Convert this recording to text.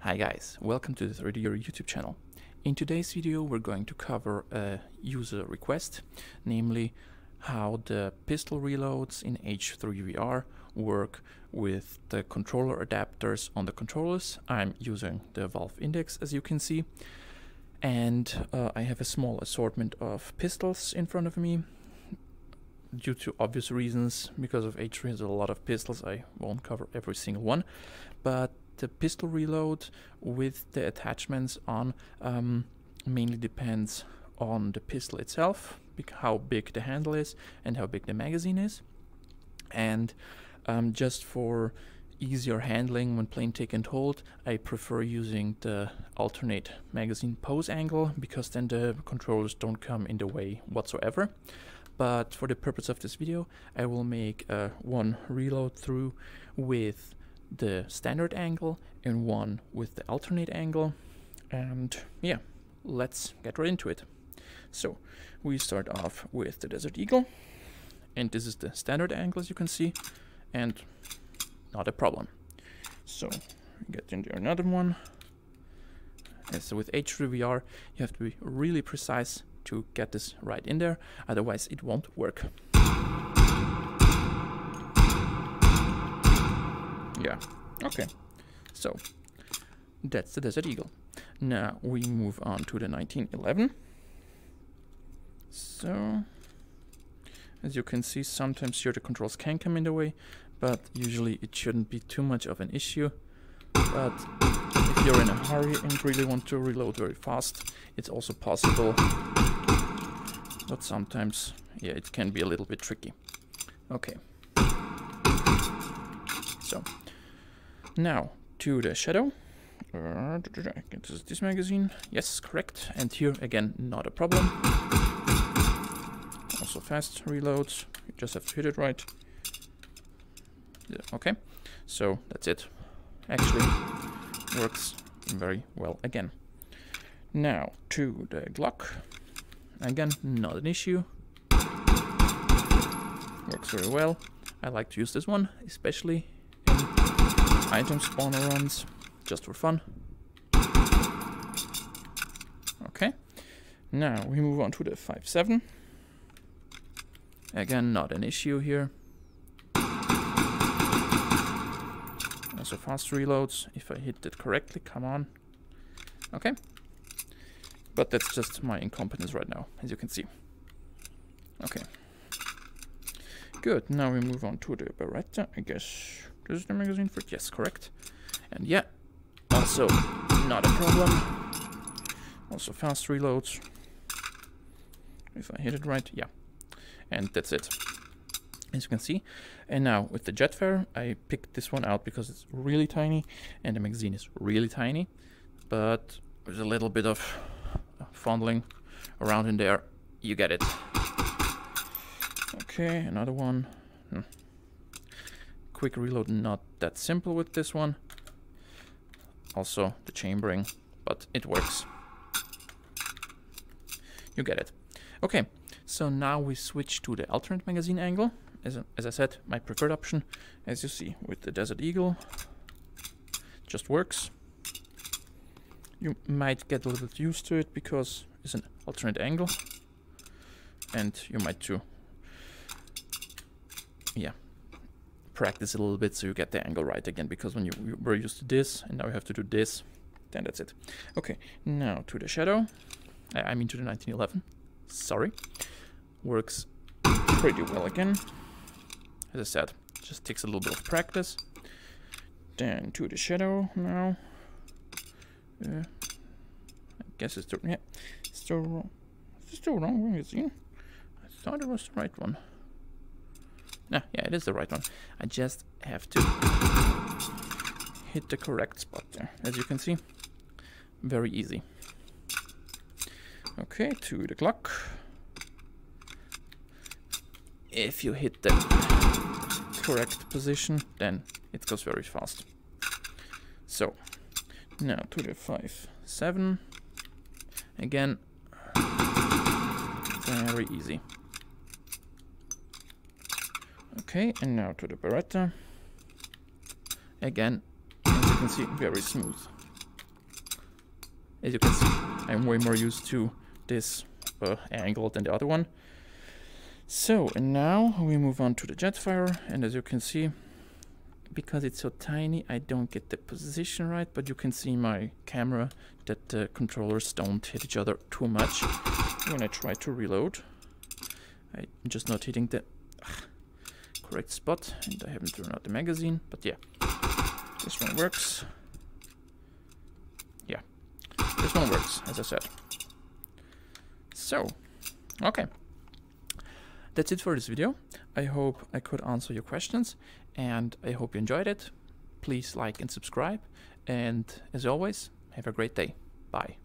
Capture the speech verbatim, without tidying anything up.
Hi guys, welcome to the three D gear YouTube channel. In today's video we're going to cover a user request, namely how the pistol reloads in H three V R work with the controller adapters on the controllers. I'm using the Valve Index, as you can see, and uh, I have a small assortment of pistols in front of me. Due to obvious reasons, because of H three has a lot of pistols, I won't cover every single one, but the pistol reload with the attachments on um, mainly depends on the pistol itself, how big the handle is and how big the magazine is. And um, just for easier handling when playing take and hold, I prefer using the alternate magazine pose angle, because then the controllers don't come in the way whatsoever. But for the purpose of this video, I will make uh, one reload through with the standard angle and one with the alternate angle. And yeah, let's get right into it. So we start off with the Desert Eagle, and this is the standard angle, as you can see, and not a problem. So get into another one. And so with H three V R, you have to be really precise to get this right in there, otherwise it won't work. Yeah, okay, so that's the Desert Eagle. Now we move on to the nineteen eleven. So, as you can see, sometimes here the controls can come in the way, but usually it shouldn't be too much of an issue. But if you're in a hurry and really want to reload very fast, it's also possible. But sometimes, yeah, it can be a little bit tricky. Okay. So, now to the Shadow. Uh, this is this magazine. Yes, correct. And here again, not a problem. Also fast reloads. You just have to hit it right. Yeah, okay. So that's it. Actually, works very well again. Now to the Glock. Again, not an issue. Works very well. I like to use this one, especially in item spawner runs, just for fun. Okay. Now we move on to the five seven. Again, not an issue here. Also fast reloads, if I hit it correctly, come on. Okay. But that's just my incompetence right now, as you can see. Okay. Good, now we move on to the Beretta, I guess. This is the magazine for it? Yes, correct. And yeah, also not a problem. Also fast reloads. If I hit it right, yeah. And that's it, as you can see. And now with the Jetfire, I picked this one out because it's really tiny and the magazine is really tiny. But there's a little bit of fondling around in there, you get it. Okay, another one. Hmm. Quick reload, not that simple with this one. Also the chambering, but it works. You get it. Okay, so now we switch to the alternate magazine angle. As, as I said, my preferred option, as you see, with the Desert Eagle. Just works. You might get a little bit used to it because it's an alternate angle, and you might too, yeah, practice a little bit so you get the angle right again, because when you, you were used to this and now you have to do this, then that's it. Okay, now to the Shadow, I mean to the nineteen eleven, sorry. Works pretty well again. As I said, just takes a little bit of practice. Then to the Shadow now. Uh, I guess it's the, yeah, it's the wrong, it's the wrong magazine. I thought it was the right one. No, yeah, it is the right one. I just have to hit the correct spot there. As you can see, very easy. Okay, to the Glock. If you hit the correct position, then it goes very fast. So. Now to the five seven. Again, very easy. Okay, and now to the Beretta. Again, as you can see, very smooth. As you can see, I'm way more used to this uh, angle than the other one. So, and now we move on to the Jetfire, and as you can see, because it's so tiny, I don't get the position right, but you can see my camera that the controllers don't hit each other too much when I try to reload. I'm just not hitting the ugh, correct spot, and I haven't thrown out the magazine, but yeah, this one works. Yeah, this one works, as I said. So, okay. That's it for this video. I hope I could answer your questions, and I hope you enjoyed it. Please like and subscribe, and as always, have a great day. Bye.